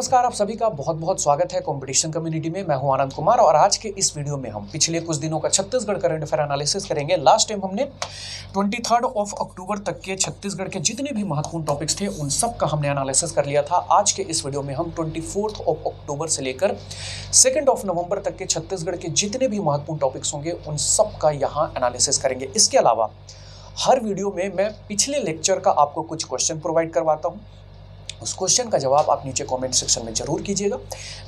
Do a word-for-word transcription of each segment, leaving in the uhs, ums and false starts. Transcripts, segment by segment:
नमस्कार, आप सभी का बहुत बहुत स्वागत है कंपटीशन कम्युनिटी में। मैं हूं आनंद कुमार और आज के इस वीडियो में हम पिछले कुछ दिनों का छत्तीसगढ़ करंट अफेयर एनालिसिस करेंगे। लास्ट टाइम हमने तेईस ऑफ अक्टूबर तक के छत्तीसगढ़ के जितने भी महत्वपूर्ण टॉपिक्स थे उन सब का हमने एनालिसिस कर लिया था। आज के इस वीडियो में हम चौबीस ऑफ अक्टूबर से लेकर दो ऑफ नवंबर तक के छत्तीसगढ़ के जितने भी महत्वपूर्ण टॉपिक्स होंगे उन सब का यहाँ एनालिसिस करेंगे। इसके अलावा हर वीडियो में मैं पिछले लेक्चर का आपको कुछ क्वेश्चन प्रोवाइड करवाता हूँ। उस क्वेश्चन का जवाब आप नीचे कमेंट सेक्शन में जरूर कीजिएगा।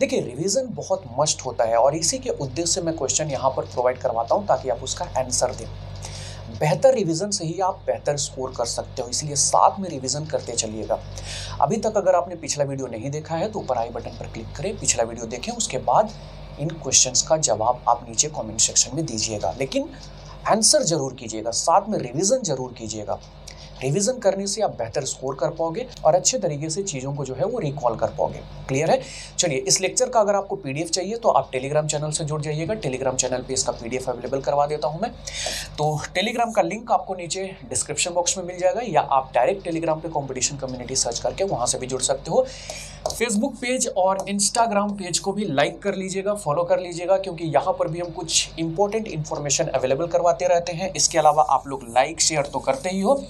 देखिए, रिवीजन बहुत मस्ट होता है और इसी के उद्देश्य से मैं क्वेश्चन यहाँ पर प्रोवाइड करवाता हूँ ताकि आप उसका आंसर दें। बेहतर रिवीजन से ही आप बेहतर स्कोर कर सकते हो, इसलिए साथ में रिवीजन करते चलिएगा। अभी तक अगर आपने पिछला वीडियो नहीं देखा है तो ऊपर आई बटन पर क्लिक करें, पिछला वीडियो देखें, उसके बाद इन क्वेश्चन का जवाब आप नीचे कॉमेंट सेक्शन में दीजिएगा। लेकिन आंसर जरूर कीजिएगा, साथ में रिवीजन जरूर कीजिएगा। रिवीजन करने से आप बेहतर स्कोर कर पाओगे और अच्छे तरीके से चीज़ों को जो है वो रिकॉल कर पाओगे। क्लियर है? चलिए, इस लेक्चर का अगर आपको पीडीएफ चाहिए तो आप टेलीग्राम चैनल से जुड़ जाइएगा। टेलीग्राम चैनल पे इसका पीडीएफ अवेलेबल करवा देता हूं मैं। तो टेलीग्राम का लिंक आपको नीचे डिस्क्रिप्शन बॉक्स में मिल जाएगा या आप डायरेक्ट टेलीग्राम पर कॉम्पिटिशन कम्युनिटी सर्च करके वहाँ से भी जुड़ सकते हो। फेसबुक पेज और इंस्टाग्राम पेज को भी लाइक कर लीजिएगा, फॉलो कर लीजिएगा, क्योंकि यहाँ पर भी हम कुछ इंपॉर्टेंट इन्फॉर्मेशन अवेलेबल करवाते रहते हैं। इसके अलावा आप लोग लाइक शेयर तो करते ही हो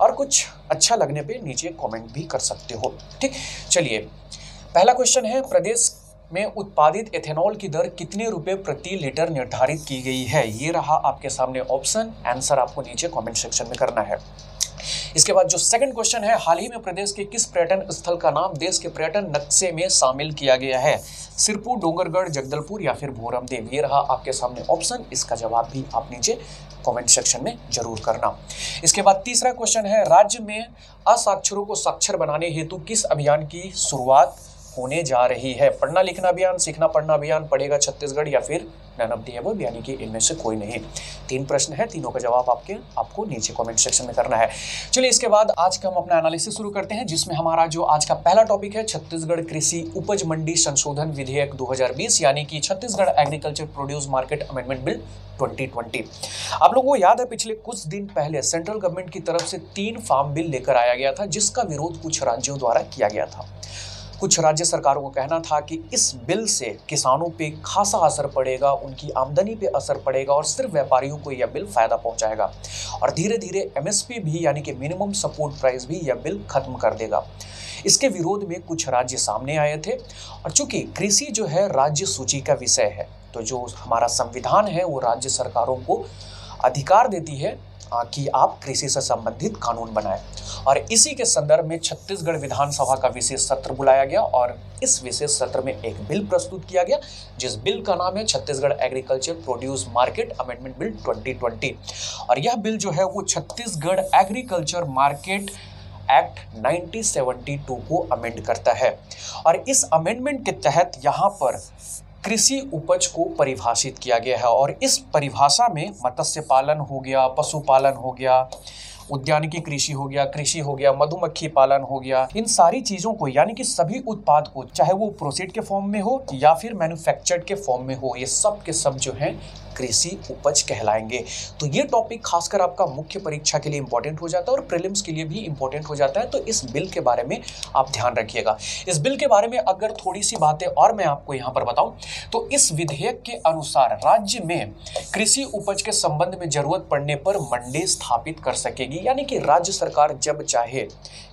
और कुछ अच्छा लगने पे नीचे कमेंट भी कर सकते हो। ठीक, चलिए, पहला क्वेश्चन है, प्रदेश में उत्पादित एथेनॉल की दर कितने रुपए प्रति लीटर निर्धारित की गई है। ये रहा आपके सामने ऑप्शन, आंसर आपको नीचे कमेंट सेक्शन में करना है। इसके बाद जो सेकंड क्वेश्चन है, हाल ही में प्रदेश के किस पर्यटन स्थल का नाम देश के पर्यटन नक्शे में शामिल किया गया है। सिरपुर, डोंगरगढ़, जगदलपुर या फिर भोरमदेव। ये रहा आपके सामने ऑप्शन, इसका जवाब भी आप नीचे कमेंट सेक्शन में जरूर करना। इसके बाद तीसरा क्वेश्चन है, राज्य में असाक्षरों को साक्षर बनाने हेतु किस अभियान की शुरुआत होने जा रही है। पढ़ना लिखना अभियान, सीखना पढ़ना अभियान, पढ़ेगा छत्तीसगढ़ या फिर नन ऑफ द अबव, यानी कि इनमें से कोई नहीं। तीन प्रश्न है, तीनों का जवाब आपके आपको नीचे कमेंट सेक्शन में करना है। चलिए, इसके बाद आज का हम अपना एनालिसिस शुरू करते हैं, जिसमें हमारा जो आज का पहला टॉपिक है छत्तीसगढ़ कृषि उपज मंडी संशोधन विधेयक दो हज़ार बीस, यानी कि Chhattisgarh agriculture produce market amendment bill दो हज़ार बीस। आप लोगों को याद है पिछले कुछ दिन पहले सेंट्रल गवर्नमेंट की तरफ से तीन फार्म बिल लेकर आया गया था, जिसका विरोध कुछ राज्यों द्वारा किया गया था। कुछ राज्य सरकारों को कहना था कि इस बिल से किसानों पे खासा असर पड़ेगा, उनकी आमदनी पे असर पड़ेगा और सिर्फ व्यापारियों को यह बिल फ़ायदा पहुंचाएगा और धीरे धीरे एमएसपी भी, यानी कि मिनिमम सपोर्ट प्राइस भी यह बिल खत्म कर देगा। इसके विरोध में कुछ राज्य सामने आए थे और चूँकि कृषि जो है राज्य सूची का विषय है तो जो हमारा संविधान है वो राज्य सरकारों को अधिकार देती है कि आप कृषि से संबंधित कानून बनाएं और इसी के संदर्भ में छत्तीसगढ़ विधानसभा का विशेष सत्र बुलाया गया और इस विशेष सत्र में एक बिल प्रस्तुत किया गया, जिस बिल का नाम है Chhattisgarh agriculture produce market amendment bill दो हज़ार बीस। और यह बिल जो है वो छत्तीसगढ़ एग्रीकल्चर मार्केट एक्ट उन्नीस सौ बहत्तर को अमेंड करता है और इस अमेंडमेंट के तहत यहाँ पर कृषि उपज को परिभाषित किया गया है और इस परिभाषा में मत्स्य पालन हो गया, पशुपालन हो गया, उद्यानिकी कृषि हो गया, कृषि हो गया, मधुमक्खी पालन हो गया, इन सारी चीज़ों को, यानी कि सभी उत्पाद को, चाहे वो प्रोसेस्ड के फॉर्म में हो या फिर मैन्युफैक्चर्ड के फॉर्म में हो, ये सब के सब जो हैं कृषि उपज कहलाएंगे। तो ये टॉपिक खासकर आपका मुख्य परीक्षा के लिए इंपॉर्टेंट हो जाता है और प्रीलिम्स के लिए भी इंपॉर्टेंट हो जाता है, तो इस बिल के बारे में आप ध्यान रखिएगा। इस बिल के बारे में अगर थोड़ी सी बातें और मैं आपको यहाँ पर बताऊँ तो इस विधेयक के अनुसार राज्य में कृषि उपज के संबंध में जरूरत पड़ने पर मंडी स्थापित कर सकेगी, यानी कि राज्य सरकार जब चाहे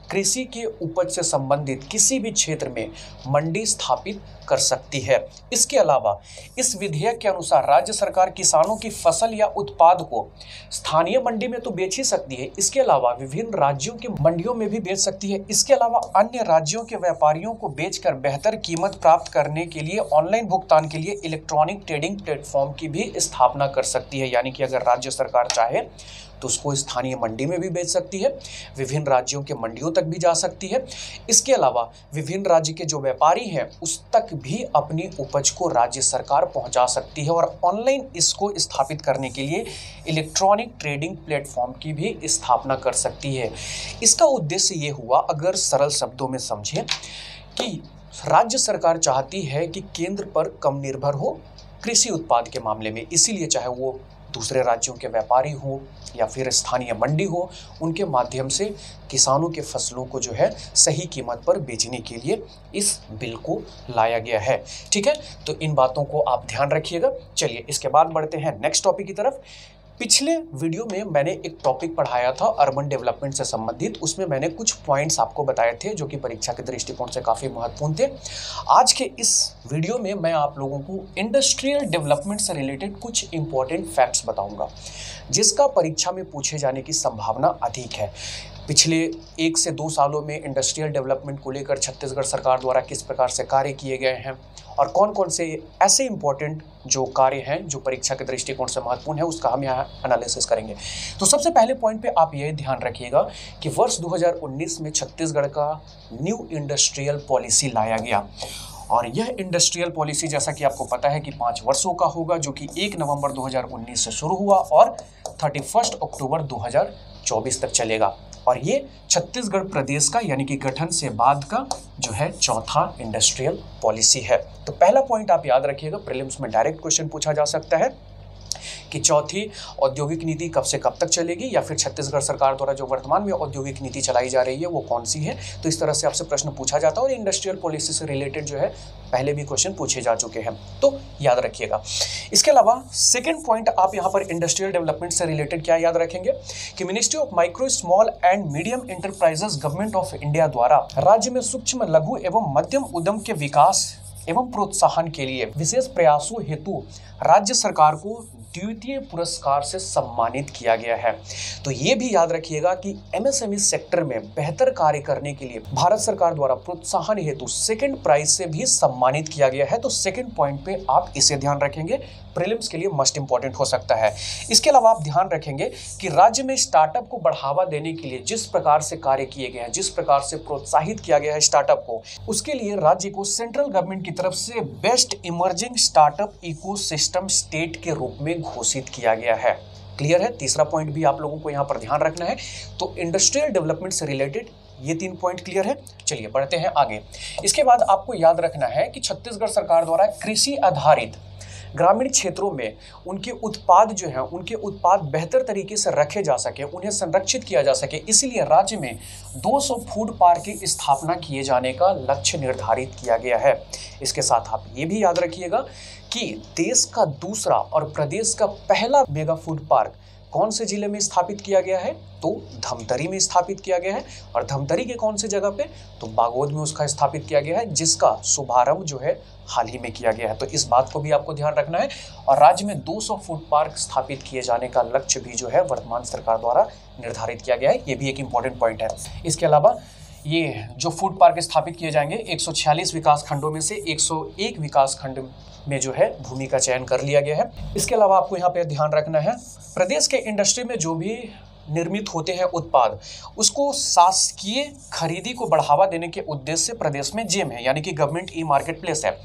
कृषि के उपज से संबंधित किसी भी क्षेत्र में मंडी स्थापित कर सकती है। इसके अलावा इस विधेयक के अनुसार राज्य सरकार किसानों की फसल या उत्पाद को स्थानीय मंडी में तो बेच ही सकती है, इसके अलावा विभिन्न राज्यों की मंडियों में भी बेच सकती है। इसके अलावा अन्य राज्यों के व्यापारियों को बेचकर बेहतर कीमत प्राप्त करने के लिए ऑनलाइन भुगतान के लिए इलेक्ट्रॉनिक ट्रेडिंग प्लेटफॉर्म की भी स्थापना कर सकती है, यानी कि अगर राज्य सरकार चाहे तो उसको स्थानीय मंडी में भी बेच सकती है, विभिन्न राज्यों के मंडियों तक भी जा सकती है। इसके अलावा विभिन्न राज्य के जो व्यापारी हैं उस तक भी अपनी उपज को राज्य सरकार पहुंचा सकती है और ऑनलाइन इसको स्थापित करने के लिए इलेक्ट्रॉनिक ट्रेडिंग प्लेटफॉर्म की भी स्थापना कर सकती है। इसका उद्देश्य ये हुआ, अगर सरल शब्दों में समझें, कि राज्य सरकार चाहती है कि केंद्र पर कम निर्भर हो कृषि उत्पाद के मामले में, इसीलिए चाहे वो दूसरे राज्यों के व्यापारी हों या फिर स्थानीय मंडी हो, उनके माध्यम से किसानों के फसलों को जो है सही कीमत पर बेचने के लिए इस बिल को लाया गया है। ठीक है, तो इन बातों को आप ध्यान रखिएगा। चलिए इसके बाद बढ़ते हैं नेक्स्ट टॉपिक की तरफ। पिछले वीडियो में मैंने एक टॉपिक पढ़ाया था अर्बन डेवलपमेंट से संबंधित, उसमें मैंने कुछ पॉइंट्स आपको बताए थे जो कि परीक्षा के दृष्टिकोण से काफ़ी महत्वपूर्ण थे। आज के इस वीडियो में मैं आप लोगों को इंडस्ट्रियल डेवलपमेंट से रिलेटेड कुछ इंपॉर्टेंट फैक्ट्स बताऊंगा, जिसका परीक्षा में पूछे जाने की संभावना अधिक है। पिछले एक से दो सालों में इंडस्ट्रियल डेवलपमेंट को लेकर छत्तीसगढ़ सरकार द्वारा किस प्रकार से कार्य किए गए हैं और कौन कौन से ऐसे इंपॉर्टेंट जो कार्य हैं जो परीक्षा के दृष्टिकोण से महत्वपूर्ण है, उसका हम यहाँ एनालिसिस करेंगे। तो सबसे पहले पॉइंट पे आप ये ध्यान रखिएगा कि वर्ष दो हज़ार उन्नीस में छत्तीसगढ़ का न्यू इंडस्ट्रियल पॉलिसी लाया गया, और यह इंडस्ट्रियल पॉलिसी जैसा कि आपको पता है कि पाँच वर्षों का होगा, जो कि एक नवंबर दो हज़ार उन्नीस से शुरू हुआ और इकतीस अक्टूबर दो हज़ार चौबीस तक चलेगा। और ये छत्तीसगढ़ प्रदेश का यानी कि गठन से बाद का जो है चौथा इंडस्ट्रियल पॉलिसी है। तो पहला पॉइंट आप याद रखिएगा, प्रीलिम्स में डायरेक्ट क्वेश्चन पूछा जा सकता है कि चौथी औद्योगिक नीति कब से कब तक चलेगी, या फिर छत्तीसगढ़ सरकार द्वारा जो वर्तमान में औद्योगिक नीति चलाई जा रही है वो कौन सी है। तो इस तरह से आपसे प्रश्न पूछा जाता है, और इंडस्ट्रियल पॉलिसी से रिलेटेड जो है पहले भी क्वेश्चन पूछे जा चुके हैं, तो याद रखिएगा। इसके अलावा सेकेंड पॉइंट आप यहाँ पर इंडस्ट्रियल डेवलपमेंट से रिलेटेड क्या याद रखेंगे कि ministry of micro small and medium enterprises government of India द्वारा राज्य में सूक्ष्म लघु एवं मध्यम उद्यम के विकास एवं प्रोत्साहन के लिए विशेष प्रयासों हेतु राज्य सरकार को द्वितीय पुरस्कार से सम्मानित किया गया है। तो ये भी याद रखिएगा कि एमएसएमई सेक्टर में बेहतर कार्य करने के लिए भारत सरकार द्वारा प्रोत्साहन हेतु सेकंड प्राइज से भी सम्मानित किया गया है। तो सेकंड पॉइंट पे आप इसे ध्यान रखेंगे, प्रीलिम्स के लिए मस्ट इंपॉर्टेंट हो सकता है। इसके अलावा आप ध्यान रखेंगे कि राज्य में स्टार्टअप को बढ़ावा देने के लिए जिस प्रकार से कार्य किए गए हैं, जिस प्रकार से प्रोत्साहित किया गया है स्टार्टअप को, उसके लिए राज्य को सेंट्रल गवर्नमेंट की तरफ से best emerging startup ecosystem state के रूप में घोषित किया गया है। क्लियर है, तीसरा पॉइंट भी आप लोगों को यहां पर ध्यान रखना है। तो इंडस्ट्रियल डेवलपमेंट से रिलेटेड ये तीन पॉइंट क्लियर है। चलिए बढ़ते हैं आगे। इसके बाद आपको याद रखना है कि छत्तीसगढ़ सरकार द्वारा कृषि आधारित ग्रामीण क्षेत्रों में उनके उत्पाद जो हैं, उनके उत्पाद बेहतर तरीके से रखे जा सके, उन्हें संरक्षित किया जा सके, इसलिए राज्य में दो सौ फूड पार्क की स्थापना किए जाने का लक्ष्य निर्धारित किया गया है। इसके साथ आप ये भी याद रखिएगा कि देश का दूसरा और प्रदेश का पहला मेगा फूड पार्क कौन से जिले में स्थापित किया गया है, तो धमतरी में स्थापित किया गया है। और धमतरी के कौन से जगह पे, तो बागोद में उसका स्थापित किया गया है, जिसका शुभारंभ जो है हाल ही में किया गया है। तो इस बात को भी आपको ध्यान रखना है। और राज्य में दो सौ फूड पार्क स्थापित किए जाने का लक्ष्य भी जो है वर्तमान सरकार द्वारा निर्धारित किया गया है। ये भी एक इंपॉर्टेंट पॉइंट है। इसके अलावा ये जो फूड पार्क स्थापित किए जाएंगे, एक सौ छियालीस विकास खंडों में से एक सौ एक विकास खंड में जो है भूमि का चयन कर लिया गया है। इसके अलावा आपको यहाँ पे ध्यान रखना है, प्रदेश के इंडस्ट्री में जो भी निर्मित होते हैं उत्पाद, उसको शासकीय खरीदी को बढ़ावा देने के उद्देश्य से प्रदेश में जेम है यानी कि गवर्नमेंट ई मार्केट प्लेस है,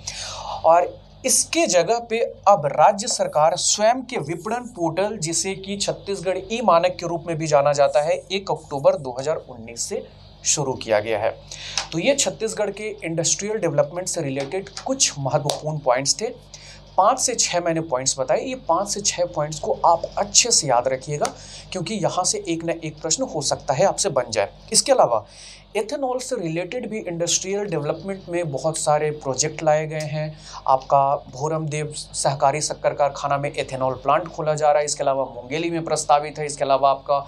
और इसके जगह पे अब राज्य सरकार स्वयं के विपणन पोर्टल, जिसे कि छत्तीसगढ़ ई मानक के रूप में भी जाना जाता है, एक अक्टूबर दो हज़ार उन्नीस से शुरू किया गया है। तो ये छत्तीसगढ़ के इंडस्ट्रियल डेवलपमेंट से रिलेटेड कुछ महत्वपूर्ण पॉइंट्स थे। पाँच से छः मैंने पॉइंट्स बताए, ये पाँच से छः पॉइंट्स को आप अच्छे से याद रखिएगा, क्योंकि यहाँ से एक ना एक प्रश्न हो सकता है आपसे बन जाए। इसके अलावा एथेनॉल से रिलेटेड भी इंडस्ट्रियल डेवलपमेंट में बहुत सारे प्रोजेक्ट लाए गए हैं। आपका भोरमदेव सहकारी शक्कर कारखाना में एथेनॉल प्लांट खोला जा रहा है, इसके अलावा मुंगेली में प्रस्तावित है, इसके अलावा आपका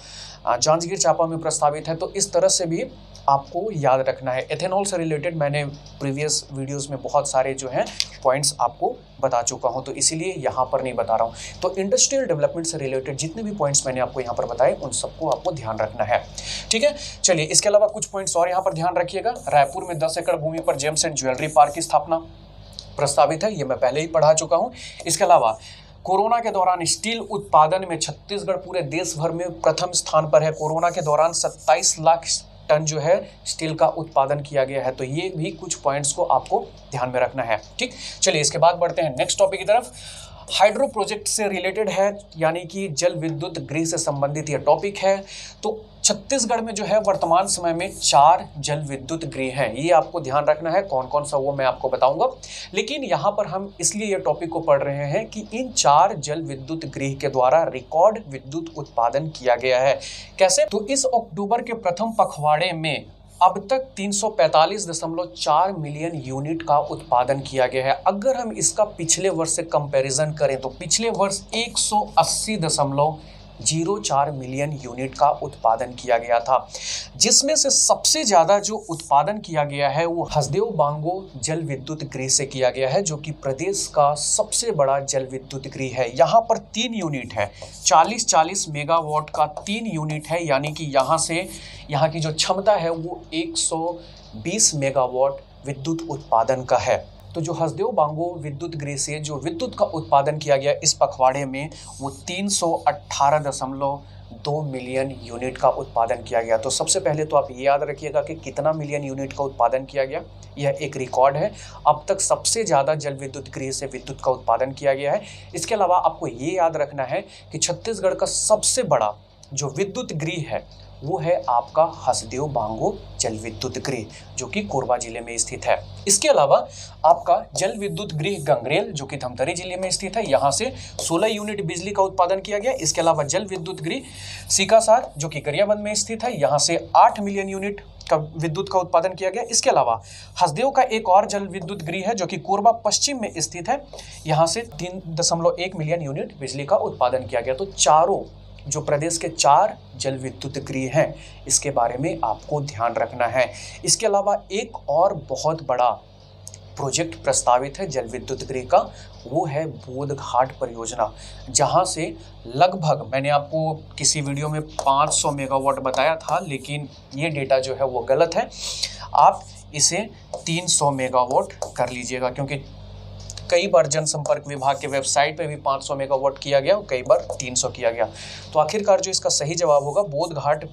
जांजगीर चांपा में प्रस्तावित है। तो इस तरह से भी आपको याद रखना है। एथेनॉल से रिलेटेड मैंने प्रीवियस वीडियोस में बहुत सारे जो हैं पॉइंट्स आपको बता चुका हूं, तो इसीलिए यहाँ पर नहीं बता रहा हूँ। तो इंडस्ट्रियल डेवलपमेंट से रिलेटेड जितने भी पॉइंट्स मैंने आपको यहाँ पर बताए, उन सबको आपको ध्यान रखना है। ठीक है, चलिए इसके अलावा कुछ पॉइंट्स और यहाँ पर ध्यान रखिएगा। रायपुर में दस एकड़ भूमि पर जेम्स एंड ज्वेलरी पार्क की स्थापना प्रस्तावित है, ये मैं पहले ही पढ़ा चुका हूँ। इसके अलावा कोरोना के दौरान स्टील उत्पादन में छत्तीसगढ़ पूरे देश भर में प्रथम स्थान पर है। कोरोना के दौरान सत्ताईस लाख टन जो है स्टील का उत्पादन किया गया है। तो ये भी कुछ पॉइंट्स को आपको ध्यान में रखना है। ठीक, चलिए इसके बाद बढ़ते हैं नेक्स्ट टॉपिक की तरफ। हाइड्रो प्रोजेक्ट से रिलेटेड है, यानी कि जल विद्युत गृह से संबंधित यह टॉपिक है। तो छत्तीसगढ़ में जो है वर्तमान समय में चार जल विद्युत गृह हैं, ये आपको ध्यान रखना है। कौन कौन सा वो मैं आपको बताऊंगा, लेकिन यहाँ पर हम इसलिए ये टॉपिक को पढ़ रहे हैं कि इन चार जल विद्युत गृह के द्वारा रिकॉर्ड विद्युत उत्पादन किया गया है। कैसे? तो इस अक्टूबर के प्रथम पखवाड़े में अब तक तीन सौ पैंतालीस दशमलव चार मिलियन यूनिट का उत्पादन किया गया है। अगर हम इसका पिछले वर्ष से कंपैरिजन करें तो पिछले वर्ष एक सौ अस्सी दशमलव शून्य चार मिलियन यूनिट का उत्पादन किया गया था, जिसमें से सबसे ज़्यादा जो उत्पादन किया गया है वो हसदेव बांगो जल विद्युत गृह से किया गया है, जो कि प्रदेश का सबसे बड़ा जल विद्युत गृह है। यहाँ पर तीन यूनिट है, चालीस चालीस मेगावाट का तीन यूनिट है, यानी कि यहाँ से यहाँ की जो क्षमता है वो एक सौ बीस मेगावाट विद्युत उत्पादन का है। तो जो हसदेव बांगो विद्युत गृह से जो विद्युत का उत्पादन किया गया इस पखवाड़े में वो तीन सौ अट्ठारह दशमलव दो मिलियन यूनिट का उत्पादन किया गया। तो सबसे पहले तो आप ये याद रखिएगा कि कितना मिलियन यूनिट का उत्पादन किया गया, यह एक रिकॉर्ड है। अब तक सबसे ज़्यादा जल विद्युत गृह से विद्युत का उत्पादन किया गया है। इसके अलावा आपको ये याद रखना है कि छत्तीसगढ़ का सबसे बड़ा जो विद्युत गृह है वो है आपका हसदेव बांगो जल विद्युत गृह, जो कि कोरबा जिले में स्थित है। इसके अलावा आपका जल विद्युत गृह गंगरेल, जो कि धमतरी जिले में स्थित है, यहाँ से सोलह यूनिट बिजली का उत्पादन किया गया। इसके अलावा जल विद्युत गृह सीकासार, जो कि गरियाबंद में स्थित है, यहाँ से आठ मिलियन यूनिट का विद्युत का उत्पादन किया गया। इसके अलावा हसदेव का एक और जल विद्युत गृह है, जो कि कोरबा पश्चिम में स्थित है, यहाँ से तीन दशमलव एक मिलियन यूनिट बिजली का उत्पादन किया गया। तो चारों जो प्रदेश के चार जल विद्युत गृह हैं इसके बारे में आपको ध्यान रखना है। इसके अलावा एक और बहुत बड़ा प्रोजेक्ट प्रस्तावित है जल विद्युत गृह का, वो है बोधघाट परियोजना, जहां से लगभग मैंने आपको किसी वीडियो में पाँच सौ मेगावाट बताया था, लेकिन ये डेटा जो है वो गलत है। आप इसे तीन सौ मेगावाट कर लीजिएगा, क्योंकि कई बार जनसंपर्क विभाग के वेबसाइट पे भी पाँच सौ मेगावाट किया गया और कई बार तीन सौ किया गया। तो आखिरकार जो इसका सही जवाब होगा, बोधघाट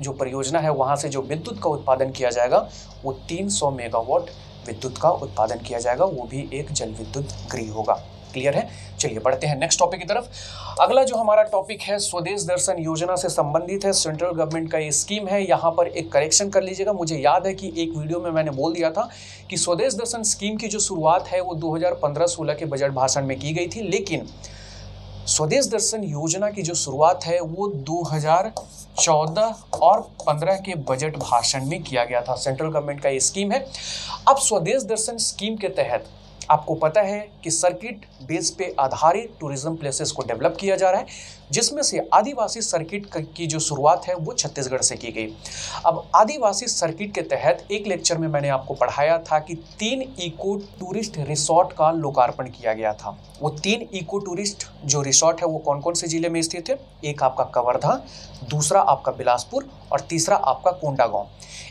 जो परियोजना है वहाँ से जो विद्युत का उत्पादन किया जाएगा वो तीन सौ मेगावाट विद्युत का उत्पादन किया जाएगा, वो भी एक जल विद्युत गृह होगा। क्लियर है? चलिए बढ़ते हैं नेक्स्ट टॉपिक की तरफ। अगला जो हमारा टॉपिक है स्वदेश दर्शन योजना से संबंधित है, सेंट्रल गवर्नमेंट का ये स्कीम है। यहाँ पर एक करेक्शन कर लीजिएगा, मुझे याद है कि एक वीडियो में मैंने बोल दिया था कि स्वदेश दर्शन स्कीम की जो शुरुआत है वो दो हज़ार पंद्रह सोलह के बजट भाषण में की गई थी, लेकिन स्वदेश दर्शन योजना की जो शुरुआत है वो दो हज़ार चौदह और पंद्रह के बजट भाषण में किया गया था। सेंट्रल गवर्नमेंट का ये स्कीम है। अब स्वदेश दर्शन स्कीम के तहत आपको पता है कि सर्किट बेस पे आधारित टूरिज्म प्लेसेस को डेवलप किया जा रहा है, जिसमें से आदिवासी सर्किट की जो शुरुआत है वो छत्तीसगढ़ से की गई। अब आदिवासी सर्किट के तहत एक लेक्चर में मैंने आपको पढ़ाया था कि तीन इको टूरिस्ट रिसोर्ट का लोकार्पण किया गया था। वो तीन इको टूरिस्ट जो रिसोर्ट है वो कौन कौन से जिले में स्थित है? एक आपका कवर्धा, दूसरा आपका बिलासपुर और तीसरा आपका कोंडागांव।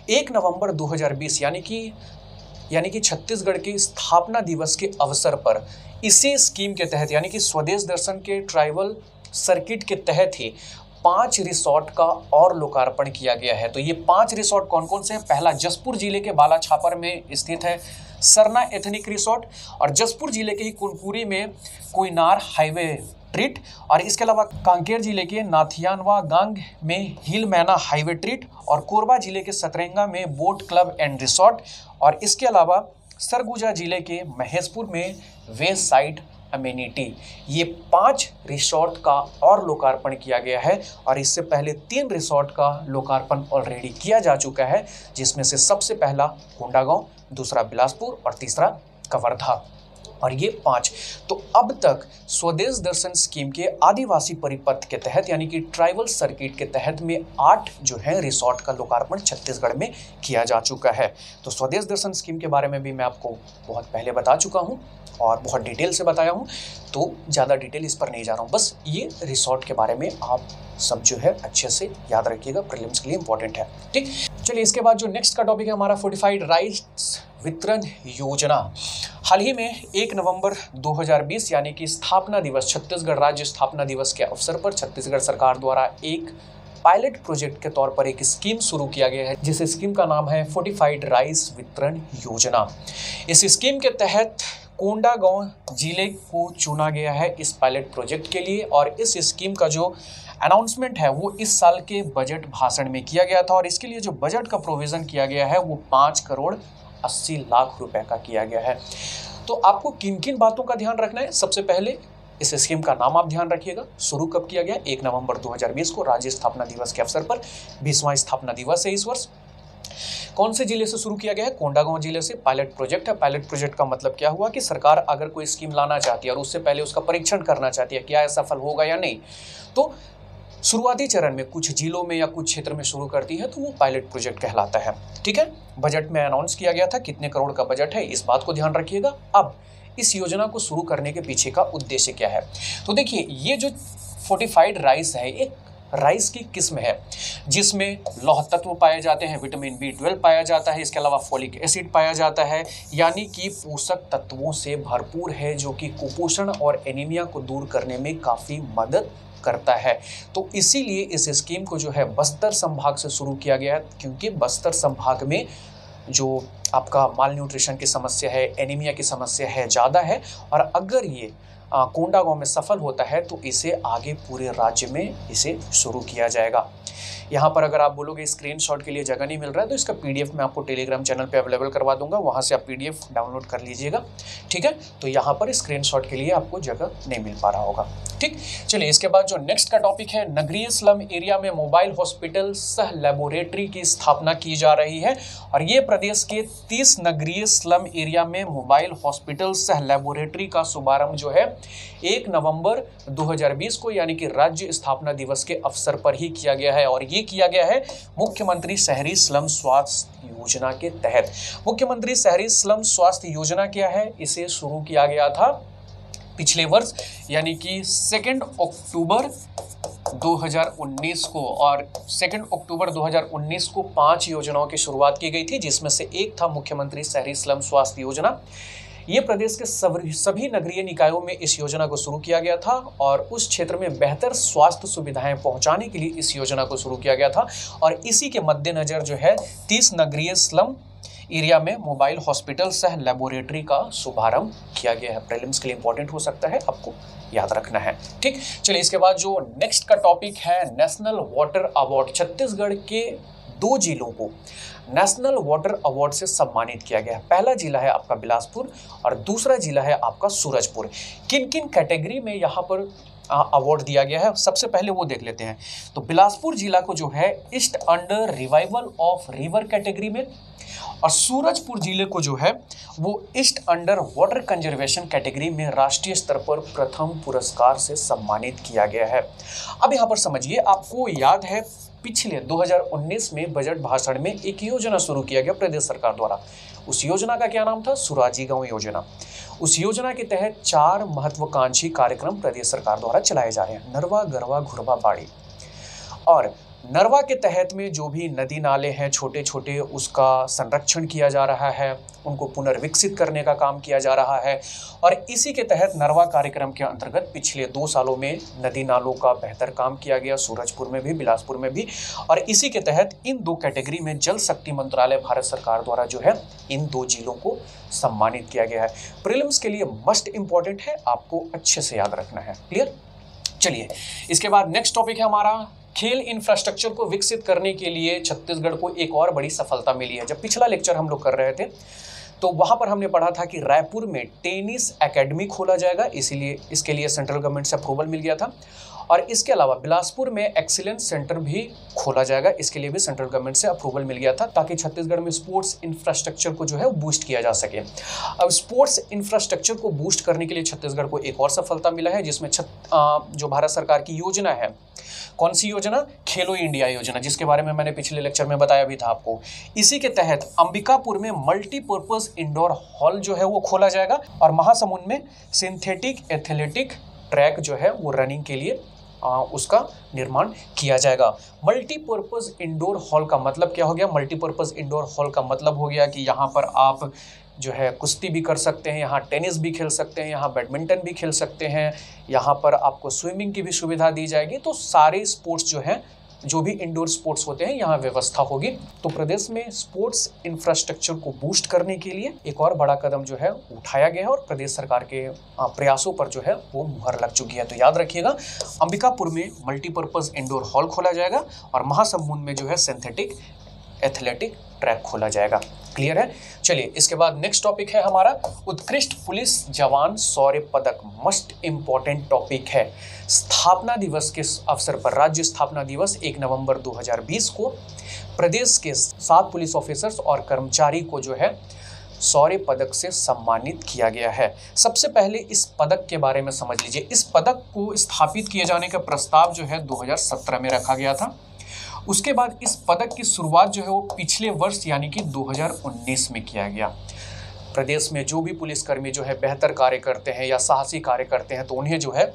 एक नवम्बर दो हज़ार बीस यानी कि यानी कि छत्तीसगढ़ के स्थापना दिवस के अवसर पर इसी स्कीम के तहत, यानी कि स्वदेश दर्शन के ट्राइबल सर्किट के तहत ही पांच रिसोर्ट का और लोकार्पण किया गया है। तो ये पांच रिसोर्ट कौन कौन से हैं? पहला जसपुर जिले के बाला छापर में स्थित है सरना एथनिक रिसोर्ट, और जसपुर जिले के ही कुनकुरी में कोइनार हाईवे ट्रीट, और इसके अलावा कांकेर जिले के नाथियानवा गांग में हिल मैना हाईवे ट्रीट, और कोरबा जिले के सतरेंगा में बोट क्लब एंड रिसोर्ट, और इसके अलावा सरगुजा जिले के महेशपुर में वे साइड अमेनिटी। ये पांच रिसोर्ट का और लोकार्पण किया गया है, और इससे पहले तीन रिसोर्ट का लोकार्पण ऑलरेडी किया जा चुका है, जिसमें से सबसे पहला कोंडागांव, दूसरा बिलासपुर और तीसरा कवर्धा, और ये पांच। तो अब तक स्वदेश दर्शन स्कीम के आदिवासी परिपथ के तहत यानी कि ट्राइबल सर्किट के तहत में आठ जो है रिसोर्ट का लोकार्पण छत्तीसगढ़ में किया जा चुका है। तो स्वदेश दर्शन स्कीम के बारे में भी मैं आपको बहुत पहले बता चुका हूँ और बहुत डिटेल से बताया हूँ, तो ज़्यादा डिटेल इस पर नहीं जा रहा हूँ। बस ये रिसोर्ट के बारे में आप सब जो है अच्छे से याद रखिएगा, प्रीलिम्स के लिए इंपॉर्टेंट है। ठीक, चलिए इसके बाद जो नेक्स्ट का टॉपिक है हमारा फोर्टिफाइड राइट्स वितरण योजना। हाल ही में एक नवंबर दो हज़ार बीस यानी कि स्थापना दिवस, छत्तीसगढ़ राज्य स्थापना दिवस के अवसर पर छत्तीसगढ़ सरकार द्वारा एक पायलट प्रोजेक्ट के तौर पर एक स्कीम शुरू किया गया है, जिस स्कीम का नाम है फोर्टिफाइड राइस वितरण योजना। इस स्कीम के तहत कोंडागांव जिले को चुना गया है इस पायलट प्रोजेक्ट के लिए और इस स्कीम का जो अनाउंसमेंट है वो इस साल के बजट भाषण में किया गया था और इसके लिए जो बजट का प्रोविज़न किया गया है वो पाँच करोड़ अस्सी लाख रुपए का किया गया है। तो आपको किन किन बातों का ध्यान रखना है, सबसे पहले इस स्कीम का नाम आप ध्यान रखिएगा। शुरू कब किया गया, एक नवंबर दो हज़ार बीस को राज्य स्थापना दिवस के अवसर पर, बीसवां स्थापना दिवस है इस वर्ष। कौन से जिले से शुरू किया गया है, कोंडागांव जिले से पायलट प्रोजेक्ट है। पायलट प्रोजेक्ट का मतलब क्या हुआ कि सरकार अगर कोई स्कीम लाना चाहती है और उससे पहले उसका परीक्षण करना चाहती है क्या यह सफल होगा या नहीं, तो शुरुआती चरण में कुछ जिलों में या कुछ क्षेत्र में शुरू करती है तो वो पायलट प्रोजेक्ट कहलाता है। ठीक है, बजट में अनाउंस किया गया था कितने करोड़ का बजट है, इस बात को ध्यान रखिएगा। अब इस योजना को शुरू करने के पीछे का उद्देश्य क्या है, तो देखिए ये जो फोर्टिफाइड राइस है एक राइस की किस्म है जिसमें लौह तत्व पाए जाते हैं, विटामिन बी ट्वेल्व पाया जाता है, इसके अलावा फोलिक एसिड पाया जाता है, यानी कि पोषक तत्वों से भरपूर है जो कि कुपोषण और एनीमिया को दूर करने में काफ़ी मदद करता है। तो इसीलिए इस स्कीम को जो है बस्तर संभाग से शुरू किया गया है क्योंकि बस्तर संभाग में जो आपका माल न्यूट्रिशन की समस्या है, एनीमिया की समस्या है ज़्यादा है और अगर ये कोंडागांव में सफल होता है तो इसे आगे पूरे राज्य में इसे शुरू किया जाएगा। यहाँ पर अगर आप बोलोगे स्क्रीनशॉट के लिए जगह नहीं मिल रहा है तो इसका पीडीएफ मैं आपको टेलीग्राम चैनल पे अवेलेबल करवा दूंगा, वहाँ से आप पीडीएफ डाउनलोड कर लीजिएगा। ठीक है, तो यहाँ पर स्क्रीनशॉट के लिए आपको जगह नहीं मिल पा रहा होगा। ठीक, चलिए इसके बाद जो नेक्स्ट का टॉपिक है, नगरीय स्लम एरिया में मोबाइल हॉस्पिटल सह लेबोरेटरी की स्थापना की जा रही है और ये प्रदेश के तीस नगरीय स्लम एरिया में मोबाइल हॉस्पिटल सह लेबोरेटरी का शुभारंभ जो है एक नवंबर दो हज़ार बीस को यानी कि राज्य स्थापना दिवस के अवसर पर ही किया गया है और ये किया गया है मुख्यमंत्री शहरी स्लम स्वास्थ्य योजना के तहत। मुख्यमंत्री शहरी स्लम स्वास्थ्य योजना क्या है, इसे शुरू किया गया था पिछले वर्ष यानी कि दो अक्टूबर दो हज़ार उन्नीस को और दो अक्टूबर दो हज़ार उन्नीस को पांच योजनाओं की शुरुआत की गई थी जिसमें से एक था मुख्यमंत्री शहरी स्लम स्वास्थ्य योजना। ये प्रदेश के सभी नगरीय निकायों में इस योजना को शुरू किया गया था और उस क्षेत्र में बेहतर स्वास्थ्य सुविधाएं पहुंचाने के लिए इस योजना को शुरू किया गया था और इसी के मद्देनज़र जो है तीस नगरीय स्लम एरिया में मोबाइल हॉस्पिटल सह लेबोरेटरी का शुभारंभ किया गया है। प्रीलिम्स के लिए इंपॉर्टेंट हो सकता है, आपको याद रखना है। ठीक, चलिए इसके बाद जो नेक्स्ट का टॉपिक है, नेशनल वाटर अवार्ड। छत्तीसगढ़ के दो जिलों को नेशनल वाटर अवार्ड से सम्मानित किया गया है। पहला जिला है आपका बिलासपुर और दूसरा जिला है आपका सूरजपुर। किन किन कैटेगरी में यहाँ पर अवार्ड दिया गया है सबसे पहले वो देख लेते हैं। तो बिलासपुर जिला को जो है east under revival of river category में और सूरजपुर जिले को जो है वो east under water conservation category में राष्ट्रीय स्तर पर प्रथम पुरस्कार से सम्मानित किया गया है। अब यहाँ पर समझिए, आपको याद है पिछले दो हज़ार उन्नीस में बजट भाषण में एक योजना शुरू किया गया प्रदेश सरकार द्वारा, उस योजना का क्या नाम था, सुराजी गांव योजना। उस योजना के तहत चार महत्वाकांक्षी कार्यक्रम प्रदेश सरकार द्वारा चलाए जा रहे हैं, नरवा, गरवा, घुरवा, बाड़ी। और नरवा के तहत में जो भी नदी नाले हैं छोटे छोटे उसका संरक्षण किया जा रहा है, उनको पुनर्विकसित करने का काम किया जा रहा है और इसी के तहत नरवा कार्यक्रम के अंतर्गत पिछले दो सालों में नदी नालों का बेहतर काम किया गया सूरजपुर में भी, बिलासपुर में भी। और इसी के तहत इन दो कैटेगरी में जल शक्ति मंत्रालय भारत सरकार द्वारा जो है इन दो जिलों को सम्मानित किया गया है। प्रीलिम्स के लिए मस्ट इम्पॉर्टेंट है, आपको अच्छे से याद रखना है। क्लियर, चलिए इसके बाद नेक्स्ट टॉपिक है हमारा, खेल इंफ्रास्ट्रक्चर को विकसित करने के लिए छत्तीसगढ़ को एक और बड़ी सफलता मिली है। जब पिछला लेक्चर हम लोग कर रहे थे तो वहाँ पर हमने पढ़ा था कि रायपुर में टेनिस एकेडमी खोला जाएगा, इसीलिए इसके लिए सेंट्रल गवर्नमेंट से अप्रूवल मिल गया था। और इसके अलावा बिलासपुर में एक्सीलेंस सेंटर भी खोला जाएगा, इसके लिए भी सेंट्रल गवर्नमेंट से अप्रूवल मिल गया था ताकि छत्तीसगढ़ में स्पोर्ट्स इंफ्रास्ट्रक्चर को जो है बूस्ट किया जा सके। अब स्पोर्ट्स इंफ्रास्ट्रक्चर को बूस्ट करने के लिए छत्तीसगढ़ को एक और सफलता मिला है जिसमें जो भारत सरकार की योजना है, कौन सी योजना, खेलो इंडिया योजना, जिसके बारे में मैंने पिछले लेक्चर में बताया भी था आपको। इसी के तहत अंबिकापुर में मल्टीपर्पज इंडोर हॉल जो है वो खोला जाएगा और महासमुंद में सिंथेटिक एथलेटिक ट्रैक जो है वो रनिंग के लिए आ, उसका निर्माण किया जाएगा। मल्टीपर्पज़ इंडोर हॉल का मतलब क्या हो गया, मल्टीपर्पज़ इंडोर हॉल का मतलब हो गया कि यहाँ पर आप जो है कुश्ती भी कर सकते हैं, यहाँ टेनिस भी खेल सकते हैं, यहाँ बैडमिंटन भी खेल सकते हैं, यहाँ पर आपको स्विमिंग की भी सुविधा दी जाएगी। तो सारे स्पोर्ट्स जो हैं जो भी इंडोर स्पोर्ट्स होते हैं यहाँ व्यवस्था होगी। तो प्रदेश में स्पोर्ट्स इंफ्रास्ट्रक्चर को बूस्ट करने के लिए एक और बड़ा कदम जो है उठाया गया है और प्रदेश सरकार के प्रयासों पर जो है वो मुहर लग चुकी है। तो याद रखिएगा, अंबिकापुर में मल्टीपर्पज इंडोर हॉल खोला जाएगा और महासमुंद में जो है सिंथेटिक एथलेटिक ट्रैक खोला जाएगा। क्लियर है? चलिए, इसके बाद नेक्स्ट टॉपिक है हमारा उत्कृष्ट पुलिस जवान शौर्य पदक। मोस्ट इंपॉर्टेंट टॉपिक है। स्थापना दिवस के अवसर पर राज्य स्थापना दिवस एक नवंबर दो हज़ार बीस को प्रदेश के सात पुलिस ऑफिसर्स और कर्मचारी को जो है शौर्य पदक से सम्मानित किया गया है। सबसे पहले इस पदक के बारे में समझ लीजिए। इस पदक को स्थापित किए जाने का प्रस्ताव जो है दो हज़ार सत्रह में रखा गया था। उसके बाद इस पदक की शुरुआत जो है वो पिछले वर्ष यानी कि दो हज़ार उन्नीस में किया गया। प्रदेश में जो भी पुलिसकर्मी जो है बेहतर कार्य करते हैं या साहसी कार्य करते हैं तो उन्हें जो है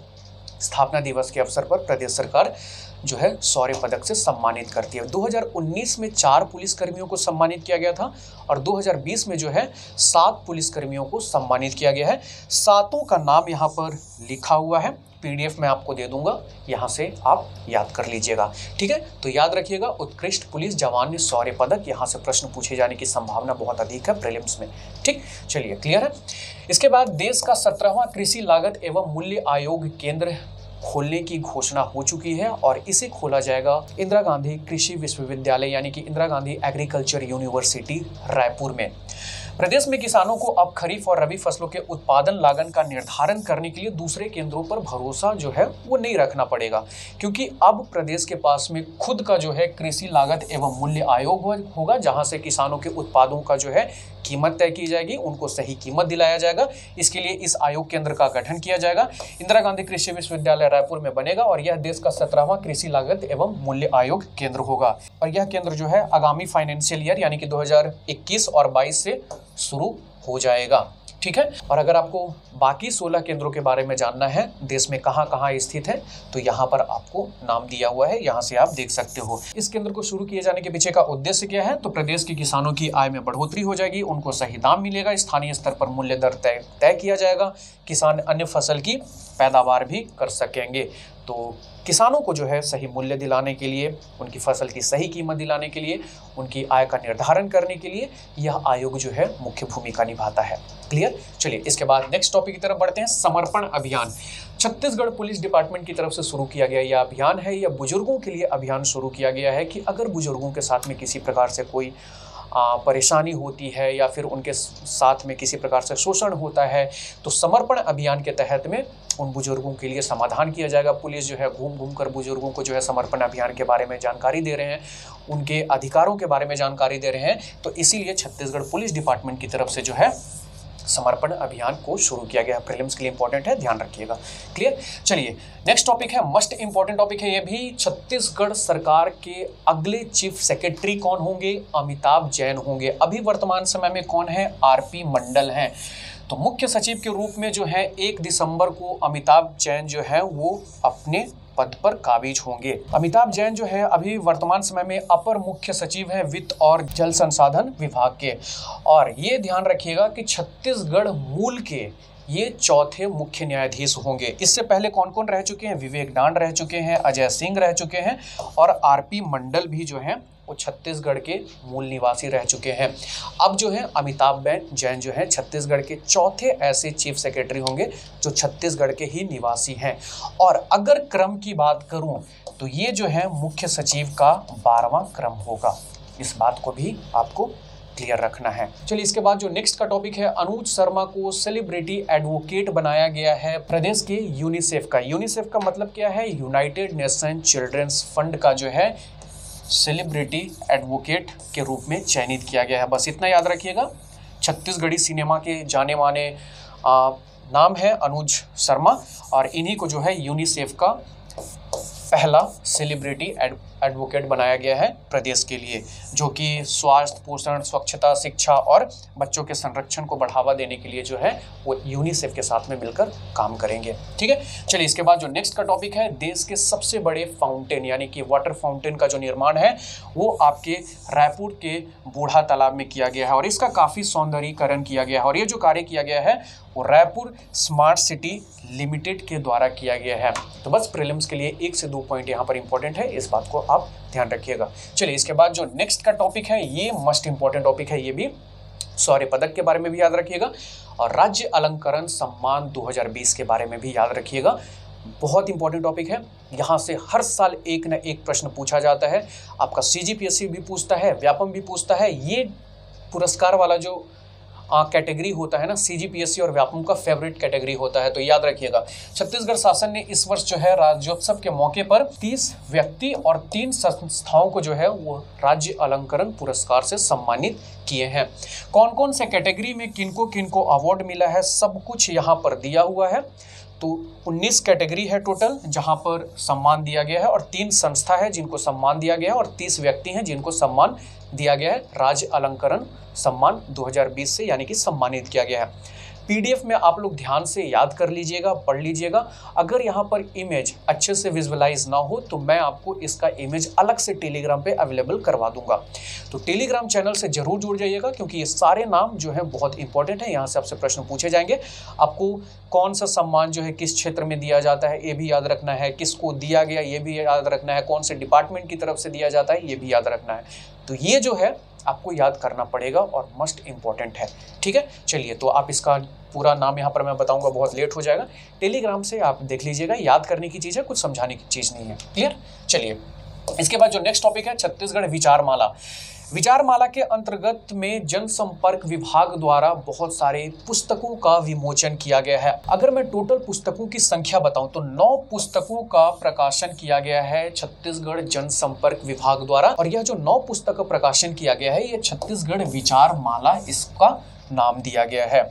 स्थापना दिवस के अवसर पर प्रदेश सरकार जो है शौर्य पदक से सम्मानित करती है। दो हज़ार उन्नीस में चार पुलिसकर्मियों को सम्मानित किया गया था और दो हज़ार बीस में जो है सात पुलिसकर्मियों को सम्मानित किया गया है। सातों का नाम यहाँ पर लिखा हुआ है, पीडीएफ में आपको दे दूंगा, यहाँ से आप याद कर लीजिएगा। ठीक है, तो याद रखिएगा, उत्कृष्ट पुलिस जवान ने शौर्य पदक, यहाँ से प्रश्न पूछे जाने की संभावना बहुत अधिक है प्रीलिम्स में। ठीक, चलिए, क्लियर है। इसके बाद देश का सत्रहवां कृषि लागत एवं मूल्य आयोग केंद्र खोलने की घोषणा हो चुकी है और इसे खोला जाएगा इंदिरा गांधी कृषि विश्वविद्यालय यानी कि इंदिरा गांधी एग्रीकल्चर यूनिवर्सिटी रायपुर में। प्रदेश में किसानों को अब खरीफ और रबी फसलों के उत्पादन लागत का निर्धारण करने के लिए दूसरे केंद्रों पर भरोसा जो है वो नहीं रखना पड़ेगा, क्योंकि अब प्रदेश के पास में खुद का जो है कृषि लागत एवं मूल्य आयोग होगा, जहां से किसानों के उत्पादों का जो है कीमत तय की जाएगी, उनको सही कीमत दिलाया जाएगा। इसके लिए इस आयोग केंद्र का गठन किया जाएगा, इंदिरा गांधी कृषि विश्वविद्यालय रायपुर में बनेगा और यह देश का सत्रहवां कृषि लागत एवं मूल्य आयोग केंद्र होगा। और यह केंद्र जो है आगामी फाइनेंशियल ईयर यानी कि दो हज़ार इक्कीस और बाईस से शुरू हो जाएगा। ठीक है, और अगर आपको बाकी सोलह केंद्रों के बारे में जानना है, देश में कहाँ कहाँ स्थित है, तो यहाँ पर आपको नाम दिया हुआ है, यहाँ से आप देख सकते हो। इस केंद्र को शुरू किए जाने के पीछे का उद्देश्य क्या है, तो प्रदेश के किसानों की आय में बढ़ोतरी हो जाएगी, उनको सही दाम मिलेगा, स्थानीय स्तर पर मूल्य दर तय तय किया जाएगा, किसान अन्य फसल की पैदावार भी कर सकेंगे। तो किसानों को जो है सही मूल्य दिलाने के लिए, उनकी फसल की सही कीमत दिलाने के लिए, उनकी आय का निर्धारण करने के लिए यह आयोग जो है मुख्य भूमिका निभाता है। क्लियर? चलिए, इसके बाद नेक्स्ट टॉपिक की तरफ बढ़ते हैं, समर्पण अभियान। छत्तीसगढ़ पुलिस डिपार्टमेंट की तरफ से शुरू किया गया यह अभियान है। यह बुजुर्गों के लिए अभियान शुरू किया गया है कि अगर बुजुर्गों के साथ में किसी प्रकार से कोई परेशानी होती है या फिर उनके साथ में किसी प्रकार से शोषण होता है तो समर्पण अभियान के तहत में उन बुजुर्गों के लिए समाधान किया जाएगा। पुलिस जो है घूम घूम कर बुजुर्गों को जो है समर्पण अभियान के बारे में जानकारी दे रहे हैं, उनके अधिकारों के बारे में जानकारी दे रहे हैं। तो इसीलिए छत्तीसगढ़ पुलिस डिपार्टमेंट की तरफ से जो है समर्पण अभियान को शुरू किया गया है। प्रीलिम्स के लिए इंपॉर्टेंट है, ध्यान रखिएगा। क्लियर? चलिए, नेक्स्ट टॉपिक है, मस्ट इंपॉर्टेंट टॉपिक है ये भी। छत्तीसगढ़ सरकार के अगले चीफ सेक्रेटरी कौन होंगे? अमिताभ जैन होंगे। अभी वर्तमान समय में कौन है? आरपी मंडल हैं। तो मुख्य सचिव के रूप में जो है एक दिसंबर को अमिताभ जैन जो है वो अपने पद पर काबिज होंगे। अमिताभ जैन जो है अभी वर्तमान समय में अपर मुख्य सचिव हैं वित्त और जल संसाधन विभाग के। और ये ध्यान रखिएगा कि छत्तीसगढ़ मूल के ये चौथे मुख्य न्यायाधीश होंगे। इससे पहले कौन कौन रह चुके हैं? विवेक डांड रह चुके हैं, अजय सिंह रह चुके हैं और आरपी मंडल भी जो है वो छत्तीसगढ़ के मूल निवासी रह चुके हैं। अब जो है अमिताभ जैन जो है छत्तीसगढ़ के चौथे ऐसे चीफ सेक्रेटरी होंगे जो छत्तीसगढ़ के ही निवासी हैं। और अगर क्रम की बात करूं तो ये जो है मुख्य सचिव का बारहवां क्रम होगा। इस बात को भी आपको क्लियर रखना है। चलिए, इसके बाद जो नेक्स्ट का टॉपिक है, अनुज शर्मा को सेलिब्रिटी एडवोकेट बनाया गया है प्रदेश के यूनिसेफ का। यूनिसेफ का मतलब क्या है? यूनाइटेड नेशन चिल्ड्रंस फंड का जो है सेलिब्रिटी एडवोकेट के रूप में चयनित किया गया है। बस इतना याद रखिएगा, छत्तीसगढ़ी सिनेमा के जाने माने आ, नाम है अनुज शर्मा और इन्हीं को जो है यूनिसेफ का पहला सेलिब्रिटी एडवोकेट बनाया गया है प्रदेश के लिए, जो कि स्वास्थ्य, पोषण, स्वच्छता, शिक्षा और बच्चों के संरक्षण को बढ़ावा देने के लिए जो है वो यूनिसेफ के साथ में मिलकर काम करेंगे। ठीक है, चलिए, इसके बाद जो नेक्स्ट का टॉपिक है, देश के सबसे बड़े फाउंटेन यानी कि वाटर फाउंटेन का जो निर्माण है वो आपके रायपुर के बूढ़ा तालाब में किया गया है और इसका काफ़ी सौंदर्यीकरण किया गया है। और ये जो कार्य किया गया है वो रायपुर स्मार्ट सिटी लिमिटेड के द्वारा किया गया है। तो बस प्रीलिम्स के लिए एक से दो पॉइंट यहाँ पर इंपॉर्टेंट है, इस बात को आप ध्यान रखिएगा। चलिए इसके बाद जो नेक्स्ट का टॉपिक है ये मस्ट इंपॉर्टेंट टॉपिक है, ये भी शौर्य पदक के बारे में भी याद रखिएगा और राज्य अलंकरण सम्मान दो हज़ार बीस के बारे में भी याद रखिएगा। बहुत इंपॉर्टेंट टॉपिक है, यहाँ से हर साल एक न एक प्रश्न पूछा जाता है, आपका सीजीपीएससी भी पूछता है, व्यापम भी पूछता है। ये पुरस्कार वाला जो कैटेगरी होता है ना, सीजीपीएससी और व्यापम का फेवरेट कैटेगरी होता है, तो याद रखिएगा। छत्तीसगढ़ शासन ने इस वर्ष जो है राज्योत्सव के मौके पर तीस व्यक्ति और तीन संस्थाओं को जो है वो राज्य अलंकरण पुरस्कार से सम्मानित किए हैं। कौन कौन से कैटेगरी में किनको किनको अवार्ड मिला है सब कुछ यहाँ पर दिया हुआ है। तो उन्नीस कैटेगरी है टोटल जहां पर सम्मान दिया गया है और तीन संस्था है जिनको सम्मान दिया गया है और तीस व्यक्ति हैं जिनको सम्मान दिया गया है। राज्य अलंकरण सम्मान दो हज़ार बीस से यानी कि सम्मानित किया गया है। पीडीएफ में आप लोग ध्यान से याद कर लीजिएगा, पढ़ लीजिएगा। अगर यहाँ पर इमेज अच्छे से विजुअलाइज ना हो तो मैं आपको इसका इमेज अलग से टेलीग्राम पे अवेलेबल करवा दूंगा, तो टेलीग्राम चैनल से जरूर जुड़ जाइएगा क्योंकि ये सारे नाम जो है बहुत इंपॉर्टेंट है। यहाँ से आपसे प्रश्न पूछे जाएंगे, आपको कौन सा सम्मान जो है किस क्षेत्र में दिया जाता है ये भी याद रखना है, किसको दिया गया ये भी याद रखना है, कौन से डिपार्टमेंट की तरफ से दिया जाता है ये भी याद रखना है। तो ये जो है आपको याद करना पड़ेगा और मस्ट इम्पॉर्टेंट है, ठीक है। चलिए तो आप इसका पूरा नाम यहाँ पर मैं बताऊंगा, बहुत लेट हो जाएगा। टेलीग्राम से आप देख लीजिएगा, याद करने की चीज़ है, कुछ समझाने की चीज़ नहीं है। क्लियर। चलिए इसके बाद जो नेक्स्ट टॉपिक है छत्तीसगढ़ विचारमाला। विचारमाला के अंतर्गत में जनसंपर्क विभाग द्वारा बहुत सारे पुस्तकों का विमोचन किया गया है। अगर मैं टोटल पुस्तकों की संख्या बताऊं तो नौ पुस्तकों का प्रकाशन किया गया है छत्तीसगढ़ जनसंपर्क विभाग द्वारा और यह जो नौ पुस्तक का प्रकाशन किया गया है ये छत्तीसगढ़ विचारमाला इसका नाम दिया गया है।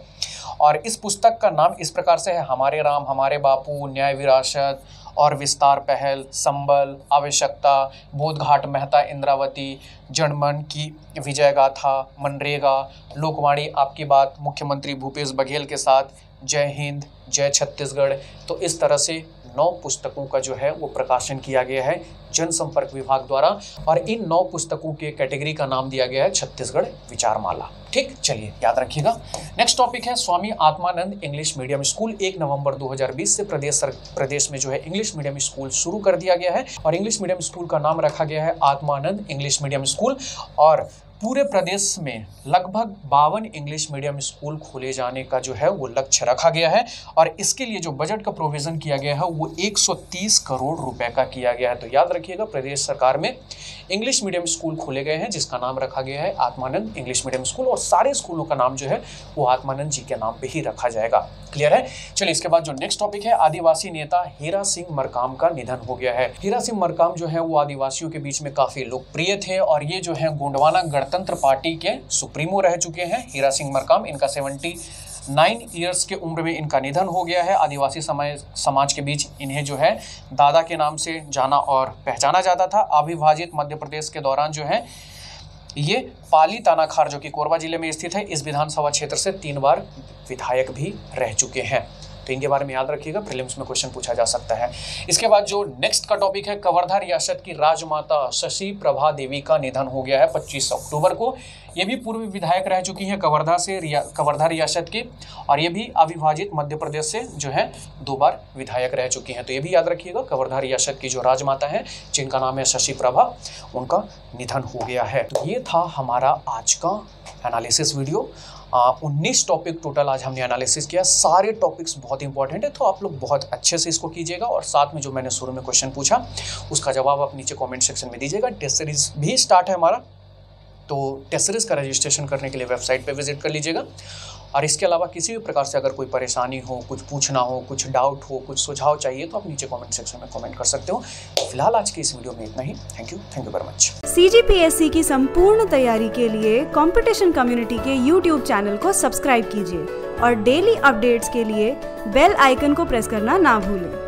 और इस पुस्तक का नाम इस प्रकार से है, हमारे राम हमारे बापू, न्याय विरासत और विस्तार, पहल, संबल, आवश्यकता, बोधघाट, मेहता इंद्रावती, जनमन की विजय गाथा, मनरेगा, लोकवाणी, आपकी बात, मुख्यमंत्री भूपेश बघेल के साथ, जय हिंद, जय छत्तीसगढ़। तो इस तरह से नौ पुस्तकों का जो है वो प्रकाशन किया गया है जनसंपर्क विभाग द्वारा और इन नौ पुस्तकों के कैटेगरी का नाम दिया गया है छत्तीसगढ़ विचारमाला, ठीक। चलिए याद रखिएगा। नेक्स्ट टॉपिक है Swami Atmanand English medium school. एक नवंबर दो हज़ार बीस से प्रदेश प्रदेश में जो है इंग्लिश मीडियम स्कूल शुरू कर दिया गया है और इंग्लिश मीडियम स्कूल का नाम रखा गया है आत्मानंद इंग्लिश मीडियम स्कूल और पूरे प्रदेश में लगभग बावन इंग्लिश मीडियम स्कूल खोले जाने का जो है वो लक्ष्य रखा गया है और इसके लिए जो बजट का प्रोविज़न किया गया है वो एक सौ तीस करोड़ रुपए का किया गया है। तो याद रखिएगा प्रदेश सरकार में इंग्लिश मीडियम स्कूल खोले गए हैं जिसका नाम रखा गया है आत्मानंद इंग्लिश मीडियम स्कूल और सारे स्कूलों का नाम जो है वो आत्मानंद जी के नाम पर ही रखा जाएगा। क्लियर है। चलिए इसके बाद जो नेक्स्ट टॉपिक है आदिवासी नेता हीरा सिंह मरकाम का निधन हो गया है। हीरा सिंह मरकाम जो है वो आदिवासियों के बीच में काफ़ी लोकप्रिय थे और ये जो है गुंडवाना गणतंत्र पार्टी के सुप्रीमो रह चुके हैं हीरा सिंह मरकाम। इनका उन्यासी इयर्स के उम्र में इनका निधन हो गया है। आदिवासी समाज समाज के बीच इन्हें जो है दादा के नाम से जाना और पहचाना जाता था। अविभाजित मध्य प्रदेश के दौरान जो है ये पाली तानाखार जो कि कोरबा जिले में स्थित है इस विधानसभा क्षेत्र से तीन बार विधायक भी रह चुके हैं। तो इनके बारे में याद रखिएगा, प्रीलिम्स में क्वेश्चन पूछा जा सकता है। इसके बाद जो नेक्स्ट का टॉपिक है कवर्धा रियासत की राजमाता शशि प्रभा देवी का निधन हो गया है पच्चीस अक्टूबर को। ये भी पूर्व विधायक रह चुकी हैं कवर्धा से रिया कवर्धा रियासत की और ये भी अविभाजित मध्य प्रदेश से जो है दो बार विधायक रह चुकी हैं। तो ये भी याद रखिएगा कवर्धा रियासत की जो राजमाता है जिनका नाम है शशि प्रभा, उनका निधन हो गया है। तो ये था हमारा आज का एनालिसिस वीडियो। उन्नीस टॉपिक टोटल आज हमने एनालिसिस किया, सारे टॉपिक्स बहुत इंपॉर्टेंट है तो आप लोग बहुत अच्छे से इसको कीजिएगा और साथ में जो मैंने शुरू में क्वेश्चन पूछा उसका जवाब आप नीचे कमेंट सेक्शन में दीजिएगा। टेस्ट सीरीज भी स्टार्ट है हमारा, तो टेस्ट सीरीज का रजिस्ट्रेशन करने के लिए वेबसाइट पे विजिट कर लीजिएगा और इसके अलावा किसी भी प्रकार से अगर कोई परेशानी हो, कुछ पूछना हो, कुछ डाउट हो, कुछ सुझाव चाहिए तो आप नीचे कमेंट सेक्शन में कमेंट कर सकते हो। फिलहाल आज के इस वीडियो में इतना ही। Thank you thank you very much. CGPSC की संपूर्ण तैयारी के लिए कंपटीशन कम्युनिटी के यूट्यूब चैनल को सब्सक्राइब कीजिए और डेली अपडेट्स के लिए बेल आइकन को प्रेस करना ना भूलें।